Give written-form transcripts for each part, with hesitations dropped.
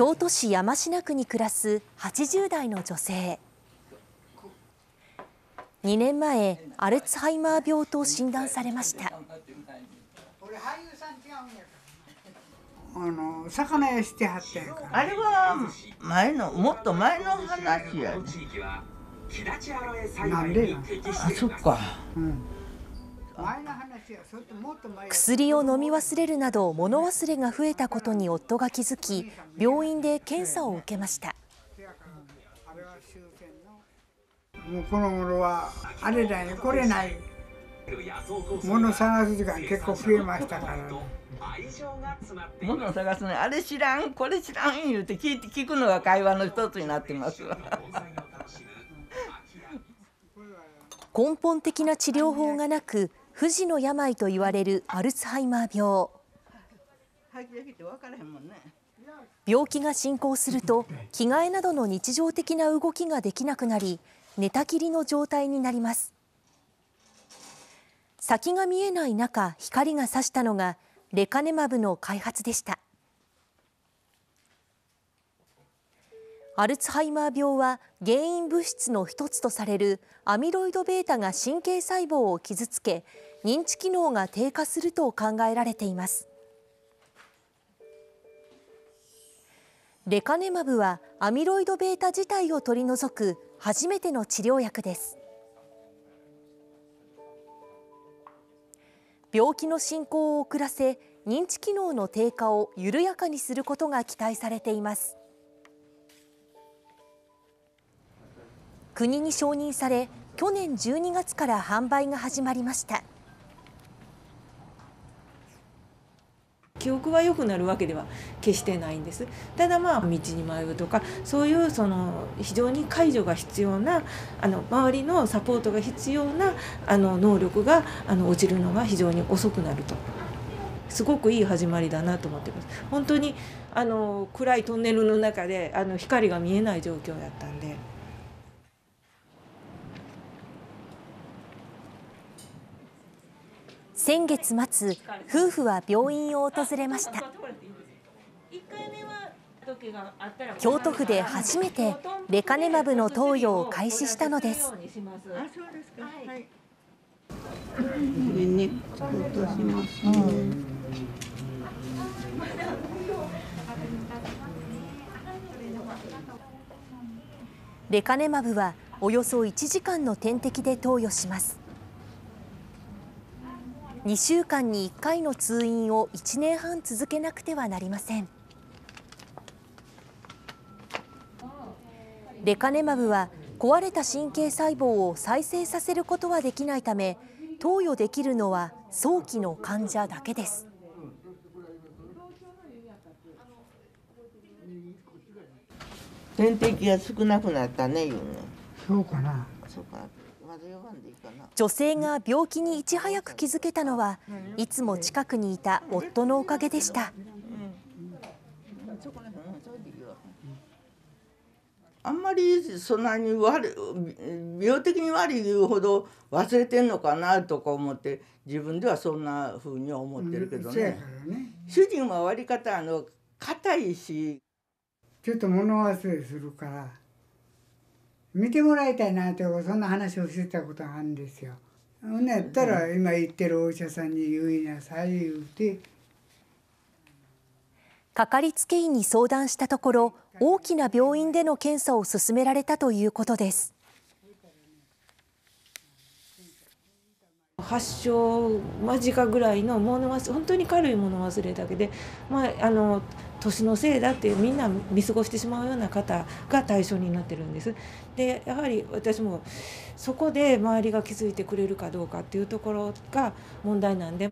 京都市山科区に暮らす80代の女性。2年前、アルツハイマー病と診断されました。魚屋してはったやから、あれは前の、もっと前の話やね。なんでなん？あ、そっか。うん。薬を飲み忘れるなど物忘れが増えたことに夫が気づき、病院で検査を受けました。もうこの頃はあれだよこれない物探す時間結構増えましたから、物探すのあれ知らんこれ知らん言うて聞くのが会話の一つになってますわ。根本的な治療法がなく、不治の病と言われるアルツハイマー病。病気が進行すると、着替えなどの日常的な動きができなくなり、寝たきりの状態になります。先が見えない中、光が差したのがレカネマブの開発でした。アルツハイマー病は原因物質の一つとされるアミロイド β が神経細胞を傷つけ、認知機能が低下すると考えられています。レカネマブはアミロイド β 自体を取り除く初めての治療薬です。病気の進行を遅らせ、認知機能の低下を緩やかにすることが期待されています。国に承認され、去年12月から販売が始まりました。記憶が良くなるわけでは決してないんです。ただまあ道に迷うとか、そういうその非常に介助が必要な周りのサポートが必要な能力が落ちるのが非常に遅くなると、すごくいい始まりだなと思ってます。本当に暗いトンネルの中で光が見えない状況だったんで。先月末、夫婦は病院を訪れました。京都府で初めてレカネマブの投与を開始したのです。レカネマブはおよそ1時間の点滴で投与します。2週間に1回の通院を1年半続けなくてはなりません。レカネマブは壊れた神経細胞を再生させることはできないため、投与できるのは早期の患者だけです。点滴が少なくなったね、いうね。そうかな。そうか。女性が病気にいち早く気づけたのは、いつも近くにいた夫のおかげでした。あんまりそんなに病的に悪い言うほど忘れてんのかなとか思って、自分ではそんなふうに思ってるけどね。主人は割り方硬いし、ちょっと物忘れするから。見てもらいたいなとか、そんな話をしてたことがあるんですよ。ね、やったら今行ってるお医者さんに言いなさい言うて。かかりつけ医に相談したところ、大きな病院での検査を勧められたということです。発症間近ぐらいの本当に軽い物忘れだけで、年のせいだってみんな見過ごしてしまうような方が対象になってるんです。で、やはり私もそこで周りが気づいてくれるかどうかっていうところが問題なんで。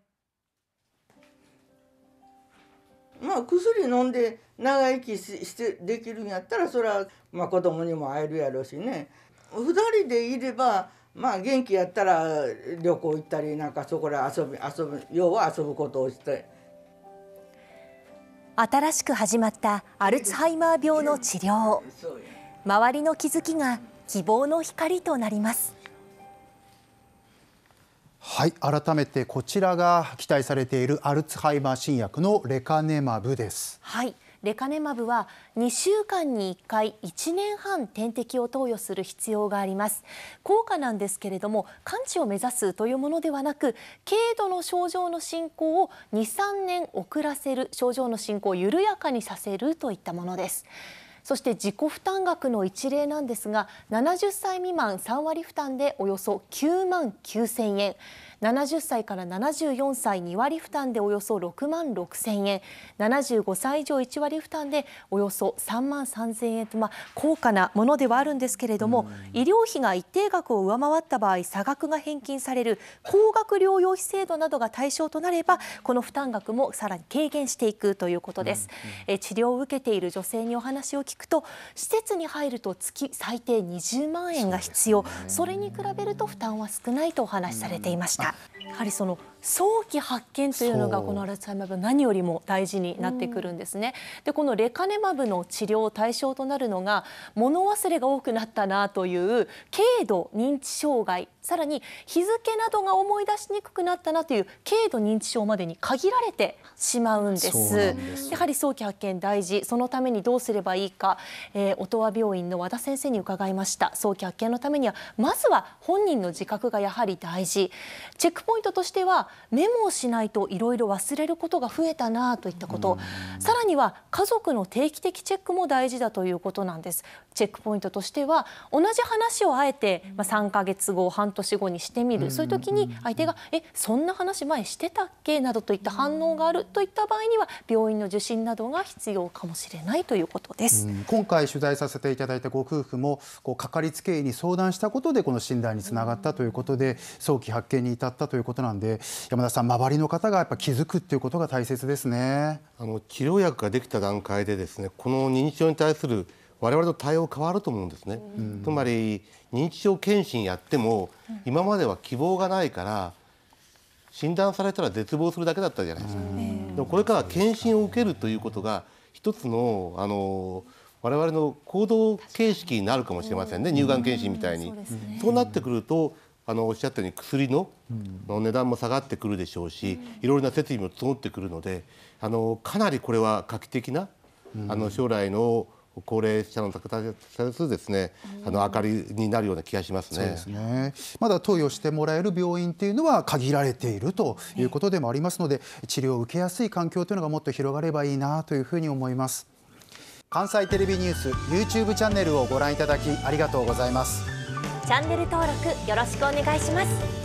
まあ薬飲んで長生きしてできるんやったら、それはまあ子供にも会えるやろうしね。2人でいればまあ元気やったら旅行行ったりなんか、そこら要は遊ぶことをして。新しく始まったアルツハイマー病の治療。周りの気づきが希望の光となります。はい、改めてこちらが期待されているアルツハイマー新薬のレカネマブです。はい、レカネマブは2週間に1回1年半点滴を投与する必要があります。効果なんですけれども、完治を目指すというものではなく、軽度の症状の進行を2、3年遅らせる、症状の進行を緩やかにさせるといったものです。そして自己負担額の一例なんですが、70歳未満3割負担でおよそ9万9,000円、70歳から74歳2割負担でおよそ6万6,000円、75歳以上1割負担でおよそ3万3,000円と、高価なものではあるんですけれども、医療費が一定額を上回った場合、差額が返金される高額療養費制度などが対象となれば、この負担額もさらに軽減していくということです。治療を受けている女性にお話を聞くと、施設に入ると月最低20万円が必要、それに比べると負担は少ないとお話しされていました。やはりその早期発見というのが、このアルツハイマー病何よりも大事になってくるんですね。で、このレカネマブの治療対象となるのが、物忘れが多くなったなという軽度認知障害、さらに日付などが思い出しにくくなったなという軽度認知症までに限られてしまうんです。やはり早期発見大事。そのためにどうすればいいか、音羽病院の和田先生に伺いました。早期発見のためにはまずは本人の自覚がやはり大事。チェックポイントとしては、メモをしないといろいろ忘れることが増えたなといったこと。さらには家族の定期的チェックも大事だということなんです。チェックポイントとしては、同じ話をあえて3ヶ月後、半年後にしてみる。そういう時に相手が「そんな話前してたっけ?」などといった反応があるといった場合には、病院の受診などが必要かもしれないということです。今回取材させていただいたご夫婦も、かかりつけ医に相談したことでこの診断につながったということで、早期発見に至ったということなんで、山田さん、周りの方がやっぱ気づくっていうことが大切ですね。治療薬ができた段階でですね、この認知症に対する我々の対応変わると思うんですね。つまり認知症検診やっても、今までは希望がないから診断されたら絶望するだけだったじゃないですか。でもこれからは検診を受けるということが一つの我々の行動形式になるかもしれませんね。乳がん検診みたいに。そうなってくると、おっしゃったように薬の値段も下がってくるでしょうし、いろいろな設備も整ってくるので、かなりこれは画期的な将来の高齢者の方に対するですね、明かりになるような気がしますね。そうですね。まだ投与してもらえる病院というのは限られているということでもありますので、治療を受けやすい環境というのがもっと広がればいいなというふうに思います。関西テレビニュース YouTube チャンネルをご覧いただきありがとうございます。チャンネル登録よろしくお願いします。